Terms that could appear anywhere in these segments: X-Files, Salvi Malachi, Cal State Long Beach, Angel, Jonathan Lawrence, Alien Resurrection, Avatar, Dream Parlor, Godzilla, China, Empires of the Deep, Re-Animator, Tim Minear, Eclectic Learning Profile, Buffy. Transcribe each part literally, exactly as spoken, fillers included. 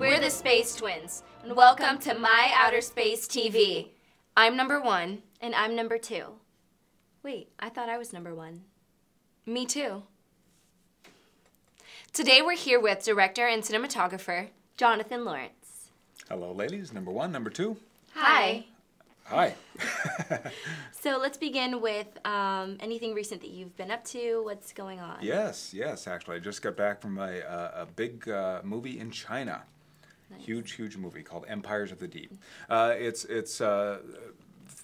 We're the Space Twins, and welcome to My Outer Space T V. I'm number one. And I'm number two. Wait, I thought I was number one. Me too. Today we're here with director and cinematographer, Jonathan Lawrence. Hello, ladies. Number one, number two. Hi. Hi. Hi. So let's begin with um, anything recent that you've been up to. What's going on? Yes, yes, actually. I just got back from a, a big uh, movie in China. Nice. Huge, huge movie called Empires of the Deep. Uh, it's... it's uh,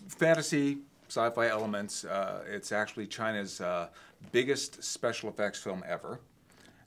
fantasy, sci-fi elements. Uh, it's actually China's uh, biggest special effects film ever.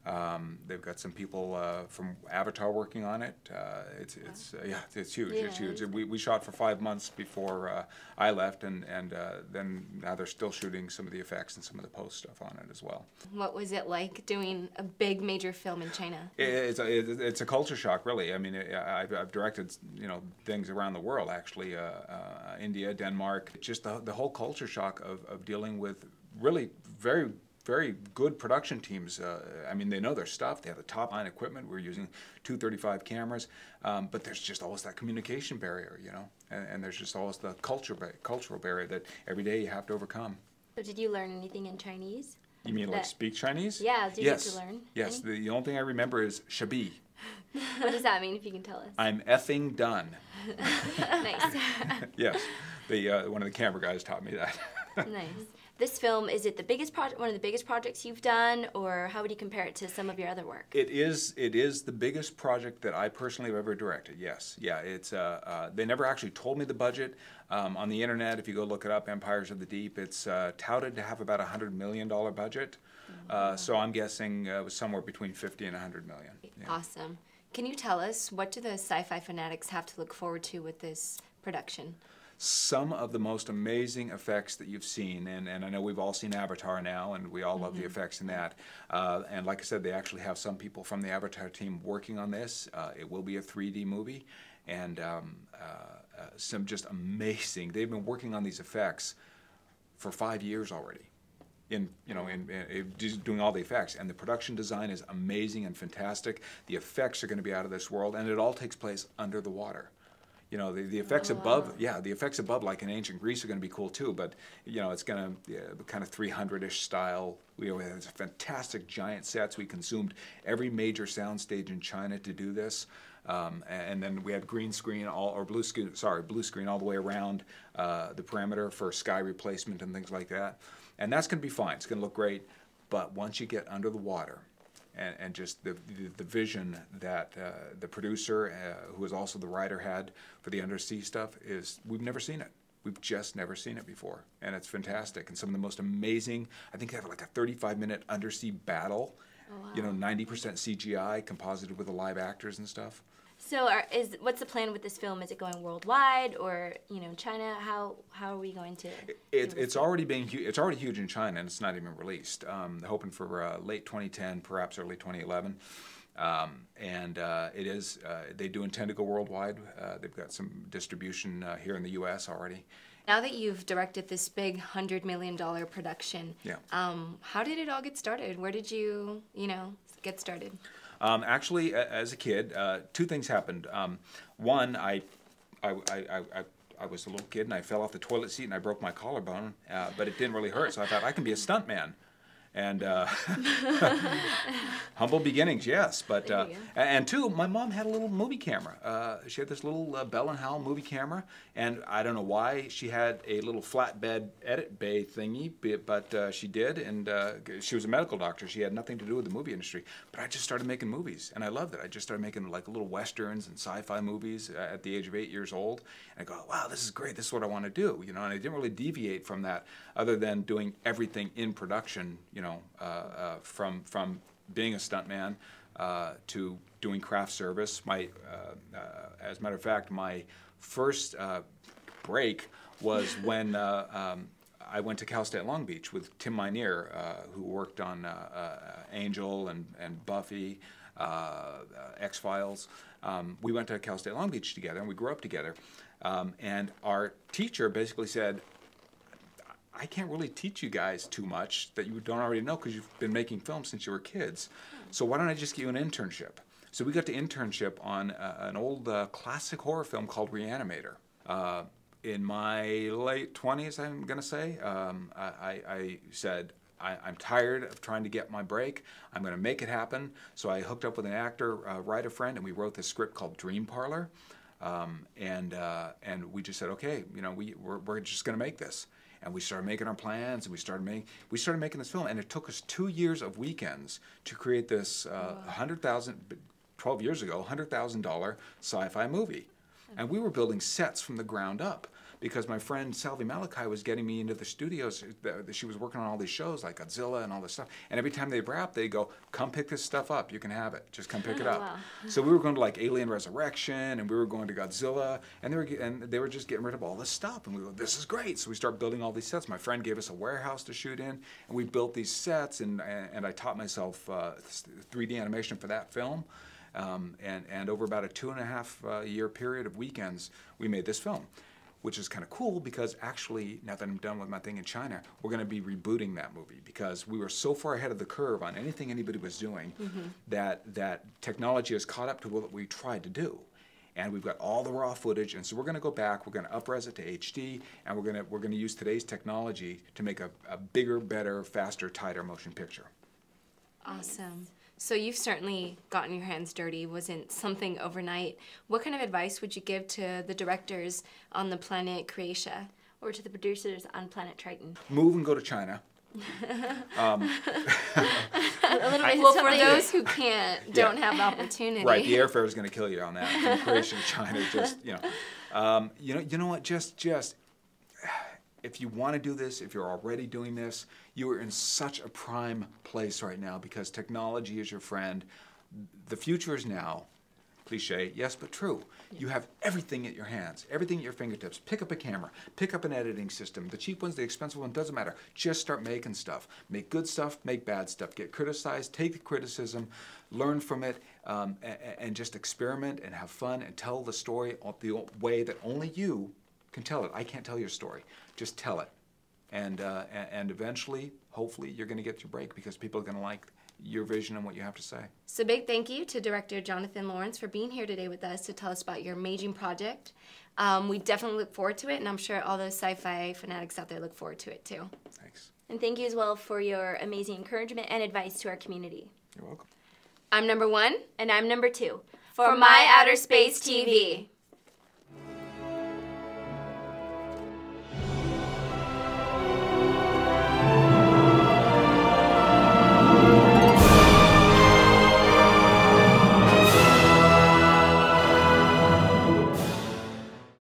Um, they've got some people uh, from Avatar working on it. Uh, it's, it's uh, yeah, it's huge. Yeah. It's huge. We, we shot for five months before uh, I left, and and uh, then now they're still shooting some of the effects and some of the post stuff on it as well. What was it like doing a big major film in China? It, it's a it, it's a culture shock, really. I mean, it, I've, I've directed you know things around the world, actually, uh, uh, India, Denmark. Just the the whole culture shock of of dealing with really very. very good production teams. Uh, I mean, they know their stuff. They have the top-line equipment. We're using two thirty-five cameras, um, but there's just always that communication barrier, you know, and, and there's just always the culture ba cultural barrier that every day you have to overcome. So did you learn anything in Chinese? You mean that, like, speak Chinese? Yeah, did yes. you get to learn? Yes, the, the only thing I remember is shabi. What does that mean, if you can tell us? I'm effing done. Nice. Yes, the, uh, one of the camera guys taught me that. Nice. This film, is it the biggest project, one of the biggest projects you've done, or how would you compare it to some of your other work? It is, it is the biggest project that I personally have ever directed, yes. Yeah, it's, uh, uh, they never actually told me the budget. Um, on the internet, if you go look it up, Empires of the Deep, it's uh, touted to have about a one hundred million dollar budget. Oh, uh, wow. So I'm guessing uh, it was somewhere between fifty and a hundred million. Yeah. Awesome. Can you tell us, what do the sci-fi fanatics have to look forward to with this production? Some of the most amazing effects that you've seen, and, and I know we've all seen Avatar now, and we all mm-hmm. love the effects in that. Uh, and like I said, they actually have some people from the Avatar team working on this. Uh, it will be a three D movie, and um, uh, uh, some just amazing. They've been working on these effects for five years already, in you know, in, in, in doing all the effects. And the production design is amazing and fantastic. The effects are going to be out of this world, and it all takes place under the water. You know, the, the effects oh, wow. above, yeah, the effects above, like in ancient Greece, are going to be cool too, but, you know, it's going to yeah, kind of three hundred-ish style. We had fantastic giant sets. We consumed every major soundstage in China to do this. Um, and then we had green screen, all or blue screen, sorry, blue screen all the way around uh, the perimeter for sky replacement and things like that. And that's going to be fine. It's going to look great. But once you get under the water, And, and just the, the, the vision that uh, the producer, uh, who is also the writer, had for the undersea stuff is, we've never seen it. We've just never seen it before. And it's fantastic. And some of the most amazing, I think they have like a thirty-five minute undersea battle, oh, wow. you know, ninety percent C G I composited with the live actors and stuff. So are, is, what's the plan with this film? Is it going worldwide, or, you know, China? How, how are we going to... It, it, it's, already being hu it's already huge in China, and it's not even released. Um, they're hoping for uh, late twenty ten, perhaps early twenty eleven. Um, and uh, it is, uh, they do intend to go worldwide. Uh, they've got some distribution uh, here in the U S already. Now that you've directed this big one hundred million dollar production, yeah. um, how did it all get started? Where did you, you know, get started? Um, actually, uh, as a kid, uh, two things happened. Um, one, I, I, I, I, I was a little kid, and I fell off the toilet seat, and I broke my collarbone, uh, but it didn't really hurt, so I thought, I can be a stuntman. And uh, humble beginnings, yes. But uh, and two, my mom had a little movie camera. Uh, she had this little uh, Bell and Howell movie camera, and I don't know why she had a little flatbed edit bay thingy, but uh, she did. And uh, she was a medical doctor. She had nothing to do with the movie industry. But I just started making movies, and I loved it. I just started making like little westerns and sci-fi movies at the age of eight years old. And I go, wow, this is great. This is what I want to do, you know. And I didn't really deviate from that, other than doing everything in production. You You know, uh, uh, from from being a stuntman uh, to doing craft service. My, uh, uh, as a matter of fact, my first uh, break was when uh, um, I went to Cal State Long Beach with Tim Minear, uh, who worked on uh, uh, Angel and and Buffy, uh, uh, X-Files. Um, we went to Cal State Long Beach together, and we grew up together. Um, and our teacher basically said, I can't really teach you guys too much that you don't already know, because you've been making films since you were kids. So why don't I just give you an internship? So we got to internship on uh, an old uh, classic horror film called Re-Animator. Uh, in my late twenties, I'm gonna say, um, I, I, I said, I, I'm tired of trying to get my break. I'm gonna make it happen. So I hooked up with an actor, uh, writer friend, and we wrote this script called Dream Parlor. Um, and, uh, and we just said, okay, you know, we, we're, we're just gonna make this. And we started making our plans, and we started making we started making this film, and it took us two years of weekends to create this uh, wow. hundred thousand, twelve years ago, hundred thousand dollar sci-fi movie, mm-hmm. and we were building sets from the ground up because my friend Salvi Malachi was getting me into the studios. She was working on all these shows like Godzilla and all this stuff, and every time they wrapped, they go, "Come pick this stuff up. You can have it. Just come pick it up." Wow. So we were going to like Alien Resurrection, and we were going to Godzilla, and they were and they were just getting rid of all this stuff, and we go, "This is great." So we start building all these sets. My friend gave us a warehouse to shoot in, and we built these sets, and and I taught myself uh, three D animation for that film. Um, and, and over about a two and a half uh, year period of weekends, we made this film, which is kind of cool because actually, now that I'm done with my thing in China, we're going to be rebooting that movie because we were so far ahead of the curve on anything anybody was doing mm-hmm. that, that technology has caught up to what we tried to do. And we've got all the raw footage, and so we're going to go back, we're going to up-res it to H D, and we're going to, we're going to use today's technology to make a, a bigger, better, faster, tighter motion picture. Awesome. So you've certainly gotten your hands dirty. Wasn't something overnight. What kind of advice would you give to the directors on the planet Croatia or to the producers on planet Triton? Move and go to China. um, a little bit well, for those who can't, yeah. don't have opportunity. Right, the airfare is going to kill you on that. From Croatia to China, just you know, um, you know, you know what? Just, just. If you want to do this, if you're already doing this, you are in such a prime place right now because technology is your friend. The future is now. Cliche, yes, but true. Yeah. You have everything at your hands, everything at your fingertips. Pick up a camera, pick up an editing system. The cheap ones, the expensive ones, doesn't matter. Just start making stuff. Make good stuff, make bad stuff. Get criticized, take the criticism, learn from it, um, and, and just experiment and have fun and tell the story the way that only you can tell it. I can't tell your story. Just tell it. And, uh, and eventually, hopefully, you're going to get your break because people are going to like your vision and what you have to say. So big thank you to director Jonathan Lawrence for being here today with us to tell us about your amazing project. Um, we definitely look forward to it, and I'm sure all those sci-fi fanatics out there look forward to it too. Thanks. And thank you as well for your amazing encouragement and advice to our community. You're welcome. I'm number one. And I'm number two. For, for My Outer Space T V.